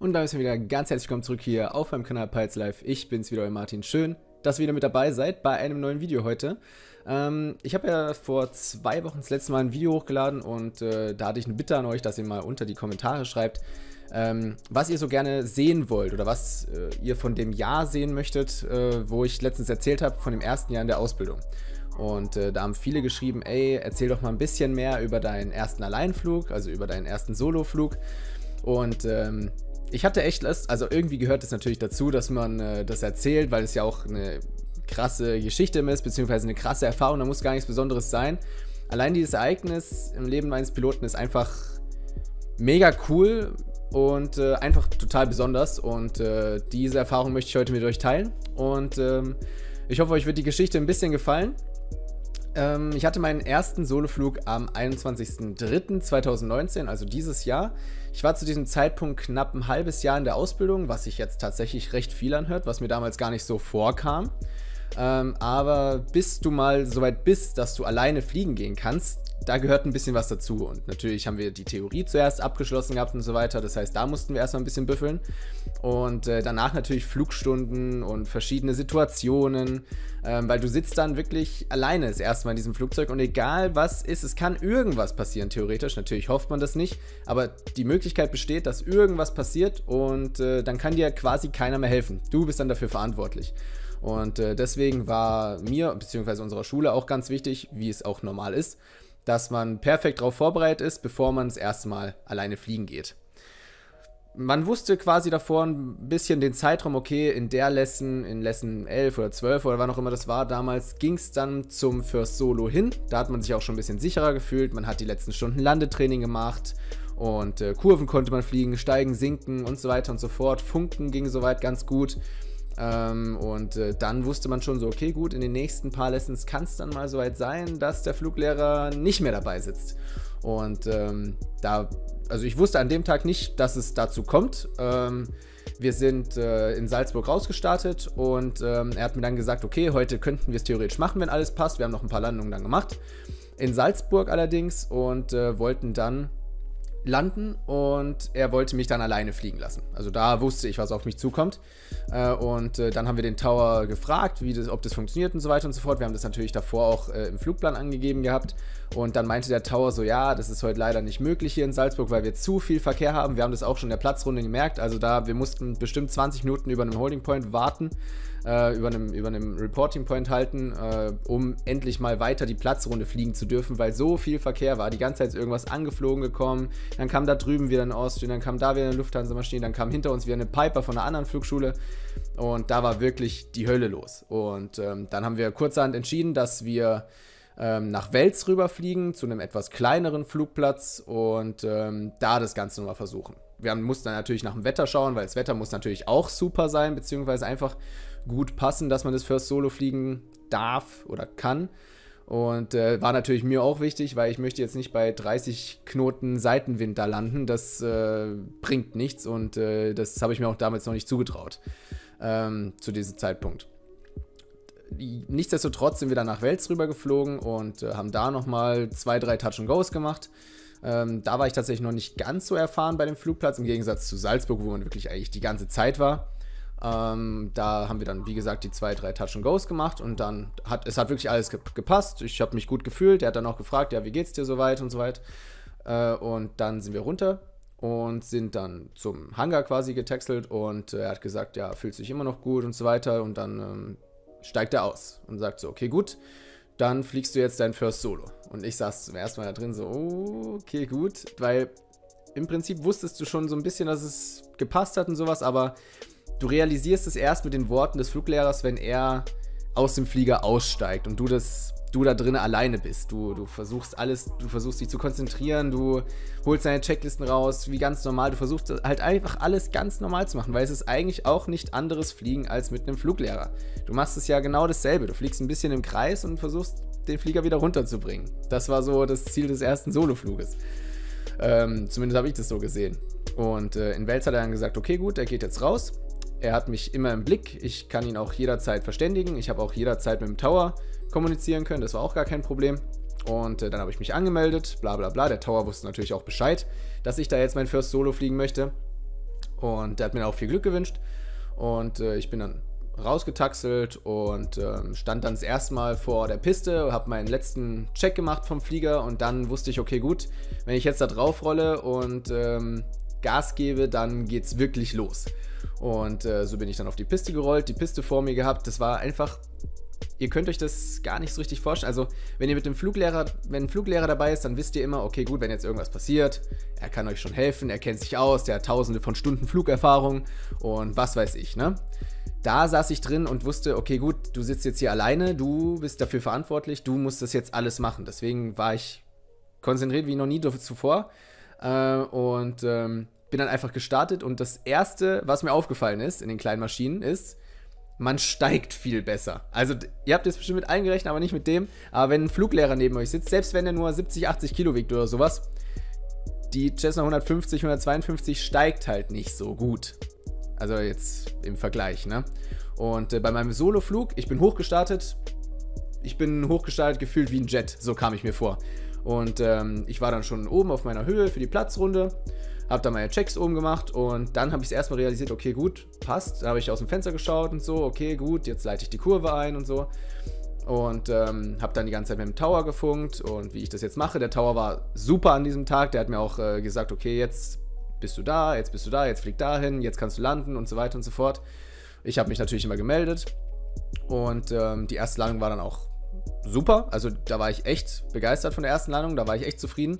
Und da ist wieder ganz herzlich willkommen zurück hier auf meinem Kanal Pilot's Life. Ich bin's wieder, euer Martin. Schön, dass ihr wieder mit dabei seid bei einem neuen Video heute. Ich habe ja vor 2 Wochen das letzte Mal ein Video hochgeladen und da hatte ich eine Bitte an euch, dass ihr mal unter die Kommentare schreibt, was ihr so gerne sehen wollt oder was ihr von dem Jahr sehen möchtet, wo ich letztens erzählt habe, von dem ersten Jahr in der Ausbildung. Und da haben viele geschrieben, ey, erzähl doch mal ein bisschen mehr über deinen ersten Alleinflug, also über deinen ersten Soloflug. Und ich hatte echt Lust, also irgendwie gehört es natürlich dazu, dass man das erzählt, weil es ja auch eine krasse Geschichte ist, beziehungsweise eine krasse Erfahrung, da muss gar nichts Besonderes sein. Allein dieses Ereignis im Leben eines Piloten ist einfach mega cool und einfach total besonders. Und diese Erfahrung möchte ich heute mit euch teilen und ich hoffe, euch wird die Geschichte ein bisschen gefallen. Ich hatte meinen ersten Soloflug am 21.03.2019, also dieses Jahr. Ich war zu diesem Zeitpunkt knapp ein halbes Jahr in der Ausbildung, was sich jetzt tatsächlich recht viel anhört, was mir damals gar nicht so vorkam. Aber bis du mal so weit bist, dass du alleine fliegen gehen kannst, da gehört ein bisschen was dazu. Und natürlich haben wir die Theorie zuerst abgeschlossen gehabt und so weiter. Das heißt, da mussten wir erstmal ein bisschen büffeln. Und danach natürlich Flugstunden und verschiedene Situationen. Weil du sitzt dann wirklich alleine das erste Mal in diesem Flugzeug. Und egal was ist, es kann irgendwas passieren, theoretisch. Natürlich hofft man das nicht. Aber die Möglichkeit besteht, dass irgendwas passiert. Und dann kann dir quasi keiner mehr helfen. Du bist dann dafür verantwortlich. Und deswegen war mir, beziehungsweise unserer Schule auch ganz wichtig, wie es auch normal ist, dass man perfekt darauf vorbereitet ist, bevor man das erste Mal alleine fliegen geht. Man wusste quasi davor ein bisschen den Zeitraum, okay, in Lesson 11 oder 12 oder wann auch immer das war, damals ging es dann zum First Solo hin. Da hat man sich auch schon ein bisschen sicherer gefühlt, man hat die letzten Stunden Landetraining gemacht und Kurven konnte man fliegen, steigen, sinken und so weiter und so fort. Funken ging soweit ganz gut. Und dann wusste man schon so, okay, gut, in den nächsten paar Lessons kann es dann mal soweit sein, dass der Fluglehrer nicht mehr dabei sitzt. Und also ich wusste an dem Tag nicht, dass es dazu kommt. Wir sind in Salzburg rausgestartet und er hat mir dann gesagt, okay, heute könnten wir es theoretisch machen, wenn alles passt. Wir haben noch ein paar Landungen dann gemacht, in Salzburg allerdings, und wollten dann landen und er wollte mich dann alleine fliegen lassen. Also da wusste ich, was auf mich zukommt. Und dann haben wir den Tower gefragt, ob das funktioniert und so weiter und so fort. Wir haben das natürlich davor auch im Flugplan angegeben gehabt. Und dann meinte der Tower so, ja, das ist heute leider nicht möglich hier in Salzburg, weil wir zu viel Verkehr haben. Wir haben das auch schon in der Platzrunde gemerkt. Also da, wir mussten bestimmt 20 Minuten über einem Holding Point warten, über einem Reporting Point halten, um endlich mal weiter die Platzrunde fliegen zu dürfen, weil so viel Verkehr war. Die ganze Zeit ist irgendwas angeflogen gekommen. Dann kam da drüben wieder ein Austrian, dann kam da wieder eine Lufthansa-Maschine, dann kam hinter uns wieder eine Piper von einer anderen Flugschule und da war wirklich die Hölle los. Und dann haben wir kurzerhand entschieden, dass wir nach Wels rüberfliegen, zu einem etwas kleineren Flugplatz und da das Ganze nochmal versuchen. Wir mussten dann natürlich nach dem Wetter schauen, weil das Wetter muss natürlich auch super sein, beziehungsweise einfach gut passen, dass man das First Solo fliegen darf oder kann. Und war natürlich mir auch wichtig, weil ich möchte jetzt nicht bei 30 Knoten Seitenwind da landen. Das bringt nichts und das habe ich mir auch damals noch nicht zugetraut, zu diesem Zeitpunkt. Nichtsdestotrotz sind wir dann nach Wels rüber geflogen und haben da nochmal 2, 3 Touch-and-Goes gemacht. Da war ich tatsächlich noch nicht ganz so erfahren bei dem Flugplatz, im Gegensatz zu Salzburg, wo man wirklich eigentlich die ganze Zeit war. Da haben wir dann, wie gesagt, die 2, 3 Touch-and-Goes gemacht und dann hat wirklich alles gepasst. Ich habe mich gut gefühlt. Er hat dann auch gefragt, ja, wie geht's dir soweit und so weit. Und dann sind wir runter und sind dann zum Hangar quasi getextelt und er hat gesagt, ja, fühlt sich immer noch gut und so weiter. Und dann steigt er aus und sagt so, okay, gut, dann fliegst du jetzt dein First Solo. Und ich saß zum ersten Mal da drin so, okay, gut, weil im Prinzip wusstest du schon so ein bisschen, dass es gepasst hat und sowas, aber du realisierst es erst mit den Worten des Fluglehrers, wenn er aus dem Flieger aussteigt und du da drin alleine bist. Du versuchst alles, du versuchst dich zu konzentrieren, du holst deine Checklisten raus, wie ganz normal. Du versuchst halt einfach alles ganz normal zu machen, weil es ist eigentlich auch nicht anderes Fliegen als mit einem Fluglehrer. Du machst es ja genau dasselbe. Du fliegst ein bisschen im Kreis und versuchst, den Flieger wieder runterzubringen. Das war so das Ziel des ersten Solofluges. Zumindest habe ich das so gesehen. Und in Wels hat er dann gesagt, okay, gut, er geht jetzt raus. Er hat mich immer im Blick, ich kann ihn auch jederzeit verständigen, ich habe auch jederzeit mit dem Tower kommunizieren können, das war auch gar kein Problem. Und dann habe ich mich angemeldet, bla bla bla, der Tower wusste natürlich auch Bescheid, dass ich da jetzt mein First Solo fliegen möchte. Und der hat mir auch viel Glück gewünscht. Und ich bin dann rausgetaxelt und stand dann das erste Mal vor der Piste, habe meinen letzten Check gemacht vom Flieger und dann wusste ich, okay gut, wenn ich jetzt da drauf rolle und Gas gebe, dann geht's wirklich los. Und so bin ich dann auf die Piste gerollt, die Piste vor mir gehabt, das war einfach, ihr könnt euch das gar nicht so richtig vorstellen, also wenn ihr mit dem Fluglehrer, wenn ein Fluglehrer dabei ist, dann wisst ihr immer, okay gut, wenn jetzt irgendwas passiert, er kann euch schon helfen, er kennt sich aus, der hat tausende von Stunden Flugerfahrung und was weiß ich, ne? Da saß ich drin und wusste, okay gut, du sitzt jetzt hier alleine, du bist dafür verantwortlich, du musst das jetzt alles machen. Deswegen war ich konzentriert wie noch nie zuvor und bin dann einfach gestartet. Und das Erste, was mir aufgefallen ist in den kleinen Maschinen, ist, man steigt viel besser. Also ihr habt jetzt bestimmt mit eingerechnet, aber nicht mit dem. Aber wenn ein Fluglehrer neben euch sitzt, selbst wenn er nur 70, 80 Kilo wiegt oder sowas, die Cessna 150, 152 steigt halt nicht so gut. Also jetzt im Vergleich, ne? Und bei meinem Soloflug, ich bin hochgestartet gefühlt wie ein Jet, so kam ich mir vor. Und ich war dann schon oben auf meiner Höhe für die Platzrunde, habe dann meine Checks oben gemacht und dann habe ich es erstmal realisiert, okay gut, passt. Dann habe ich aus dem Fenster geschaut und so, okay gut, jetzt leite ich die Kurve ein und so. Und habe dann die ganze Zeit mit dem Tower gefunkt und wie ich das jetzt mache. Der Tower war super an diesem Tag, der hat mir auch gesagt, okay, jetzt bist du da, jetzt bist du da, jetzt flieg dahin, jetzt kannst du landen und so weiter und so fort. Ich habe mich natürlich immer gemeldet und die erste Landung war dann auch super. Also da war ich echt begeistert von der ersten Landung, da war ich echt zufrieden.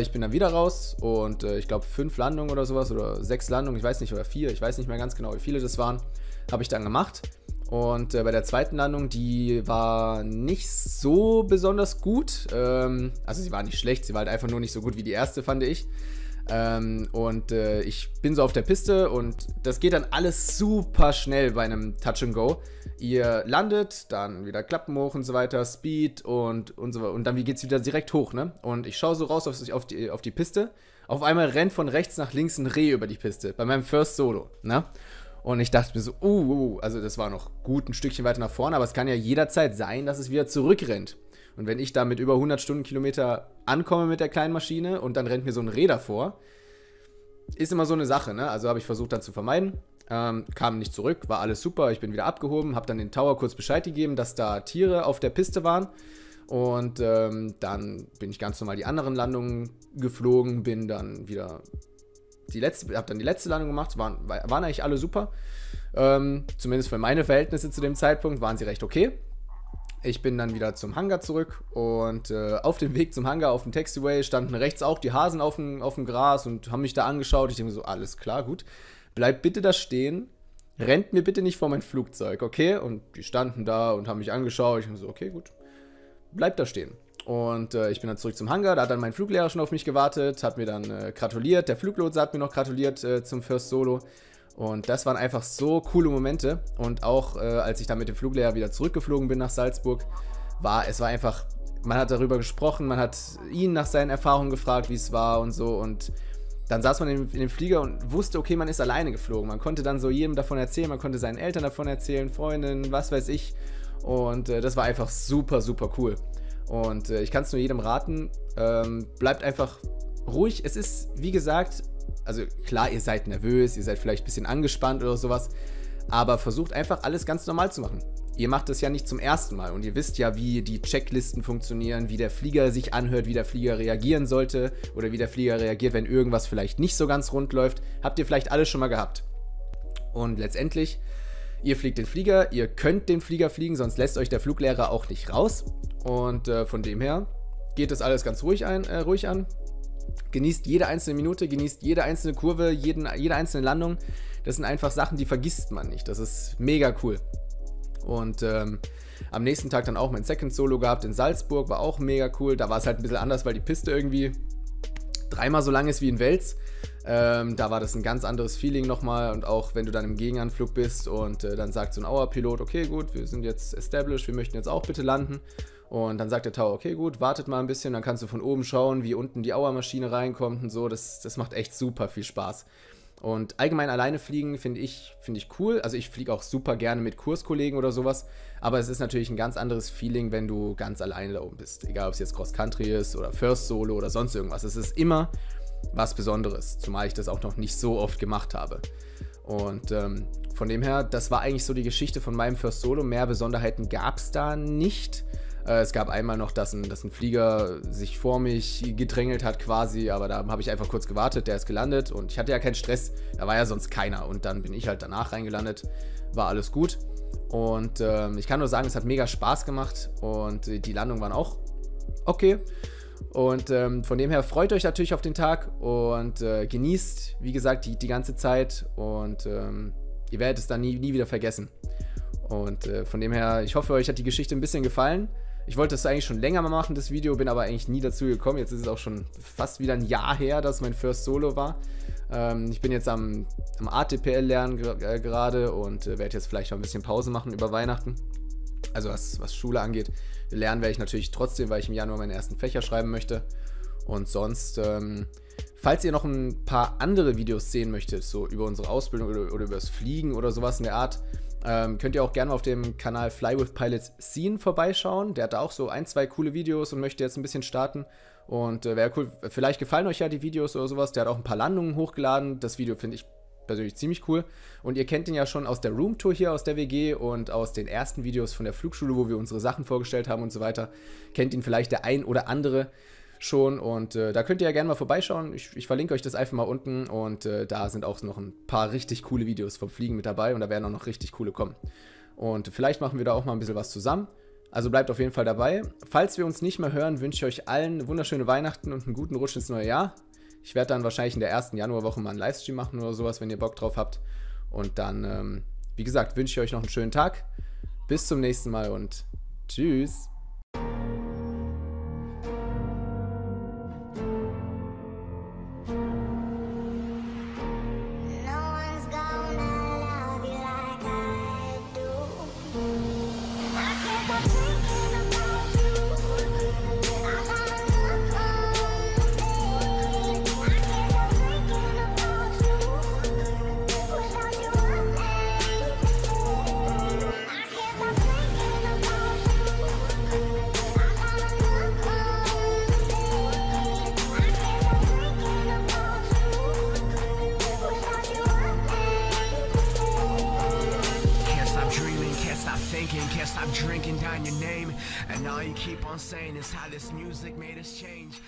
Ich bin dann wieder raus und ich glaube 5 Landungen oder sowas oder 6 Landungen, ich weiß nicht, oder 4, ich weiß nicht mehr ganz genau, wie viele das waren, habe ich dann gemacht. Und bei der zweiten Landung, die war nicht so besonders gut. Also sie war nicht schlecht, sie war halt einfach nur nicht so gut wie die erste, fand ich. Ich bin so auf der Piste und das geht dann alles super schnell bei einem Touch and Go. Ihr landet, dann wieder Klappen hoch und so weiter, Speed und so weiter. Und dann geht's wieder direkt hoch, ne? Und ich schaue so raus auf die Piste. Auf einmal rennt von rechts nach links ein Reh über die Piste, bei meinem First Solo, ne? Und ich dachte mir so, also das war noch gut ein Stückchen weiter nach vorne, aber es kann ja jederzeit sein, dass es wieder zurückrennt. Und wenn ich da mit über 100 Stundenkilometer ankomme mit der kleinen Maschine und dann rennt mir so ein Reh davor, ist immer so eine Sache, ne? Also habe ich versucht dann zu vermeiden, kam nicht zurück, war alles super, ich bin wieder abgehoben, habe dann den Tower kurz Bescheid gegeben, dass da Tiere auf der Piste waren und dann bin ich ganz normal die anderen Landungen geflogen, bin dann wieder habe dann die letzte Landung gemacht, waren eigentlich alle super, zumindest für meine Verhältnisse zu dem Zeitpunkt waren sie recht okay. Ich bin dann wieder zum Hangar zurück und auf dem Weg zum Hangar, auf dem Taxiway, standen rechts auch die Hasen auf dem Gras und haben mich da angeschaut. Ich denke mir so, alles klar, gut, bleibt bitte da stehen, rennt mir bitte nicht vor mein Flugzeug, okay? Und die standen da und haben mich angeschaut. Ich denke mir so, okay, gut, bleibt da stehen. Und ich bin dann zurück zum Hangar, da hat dann mein Fluglehrer schon auf mich gewartet, hat mir dann gratuliert, der Fluglotse hat mir noch gratuliert zum First Solo. Und das waren einfach so coole Momente und auch als ich dann mit dem Fluglehrer wieder zurückgeflogen bin nach Salzburg, es war einfach, man hat darüber gesprochen, man hat ihn nach seinen Erfahrungen gefragt, wie es war und so und dann saß man in dem Flieger und wusste, okay, man ist alleine geflogen, man konnte dann so jedem davon erzählen, man konnte seinen Eltern davon erzählen, Freundinnen, was weiß ich und das war einfach super, super cool und ich kann es nur jedem raten, bleibt einfach ruhig, es ist, wie gesagt, also klar, ihr seid nervös, ihr seid vielleicht ein bisschen angespannt oder sowas, aber versucht einfach alles ganz normal zu machen. Ihr macht das ja nicht zum ersten Mal und ihr wisst ja, wie die Checklisten funktionieren, wie der Flieger sich anhört, wie der Flieger reagieren sollte oder wie der Flieger reagiert, wenn irgendwas vielleicht nicht so ganz rund läuft. Habt ihr vielleicht alles schon mal gehabt. Und letztendlich, ihr fliegt den Flieger, ihr könnt den Flieger fliegen, sonst lässt euch der Fluglehrer auch nicht raus. Und von dem her geht das alles ganz ruhig an. Genießt jede einzelne Minute, genießt jede einzelne Kurve, jede einzelne Landung. Das sind einfach Sachen, die vergisst man nicht. Das ist mega cool. Und am nächsten Tag dann auch mein Second Solo gehabt in Salzburg, war auch mega cool. Da war es halt ein bisschen anders, weil die Piste irgendwie dreimal so lang ist wie in Wels. Da war das ein ganz anderes Feeling nochmal. Und auch wenn du dann im Gegenanflug bist und dann sagt so ein Auer-Pilot, okay gut, wir sind jetzt established, wir möchten jetzt auch bitte landen. Und dann sagt der Tower, okay gut, wartet mal ein bisschen, dann kannst du von oben schauen, wie unten die Auer-Maschine reinkommt und so. Das macht echt super viel Spaß. Und allgemein alleine fliegen finde ich cool. Also ich fliege auch super gerne mit Kurskollegen oder sowas. Aber es ist natürlich ein ganz anderes Feeling, wenn du ganz alleine da oben bist. Egal, ob es jetzt Cross-Country ist oder First Solo oder sonst irgendwas. Es ist immer was Besonderes, zumal ich das auch noch nicht so oft gemacht habe. Und von dem her, das war eigentlich so die Geschichte von meinem First Solo. Mehr Besonderheiten gab es da nicht. Es gab einmal noch, dass ein Flieger sich vor mich gedrängelt hat quasi, aber da habe ich einfach kurz gewartet, der ist gelandet und ich hatte ja keinen Stress, da war ja sonst keiner und dann bin ich halt danach reingelandet, war alles gut und ich kann nur sagen, es hat mega Spaß gemacht und die Landungen waren auch okay und von dem her freut euch natürlich auf den Tag und genießt, wie gesagt, die ganze Zeit und ihr werdet es dann nie wieder vergessen und von dem her, ich hoffe, euch hat die Geschichte ein bisschen gefallen. Ich wollte das eigentlich schon länger mal machen, das Video, bin aber eigentlich nie dazu gekommen. Jetzt ist es auch schon fast wieder ein Jahr her, dass mein First Solo war. Ich bin jetzt am ATPL-Lernen gerade und werde jetzt vielleicht noch ein bisschen Pause machen über Weihnachten. Also was Schule angeht. Lernen werde ich natürlich trotzdem, weil ich im Januar meine ersten Fächer schreiben möchte. Und sonst, falls ihr noch ein paar andere Videos sehen möchtet, so über unsere Ausbildung oder über das Fliegen oder sowas in der Art, könnt ihr auch gerne auf dem Kanal Fly With Pilot Sean vorbeischauen. Der hat da auch so ein, zwei coole Videos und möchte jetzt ein bisschen starten. Und wäre cool, vielleicht gefallen euch ja die Videos oder sowas. Der hat auch ein paar Landungen hochgeladen. Das Video finde ich persönlich ziemlich cool. Und ihr kennt ihn ja schon aus der Roomtour hier aus der WG und aus den ersten Videos von der Flugschule, wo wir unsere Sachen vorgestellt haben und so weiter. Kennt ihn vielleicht der ein oder andere schon. Und da könnt ihr ja gerne mal vorbeischauen. Ich verlinke euch das einfach mal unten und da sind auch noch ein paar richtig coole Videos vom Fliegen mit dabei und da werden auch noch richtig coole kommen. Und vielleicht machen wir da auch mal ein bisschen was zusammen. Also bleibt auf jeden Fall dabei. Falls wir uns nicht mehr hören, wünsche ich euch allen wunderschöne Weihnachten und einen guten Rutsch ins neue Jahr. Ich werde dann wahrscheinlich in der ersten Januarwoche mal einen Livestream machen oder sowas, wenn ihr Bock drauf habt. Und dann, wie gesagt, wünsche ich euch noch einen schönen Tag. Bis zum nächsten Mal und tschüss. Can't stop drinking down your name, and all you keep on saying is how this music made us change.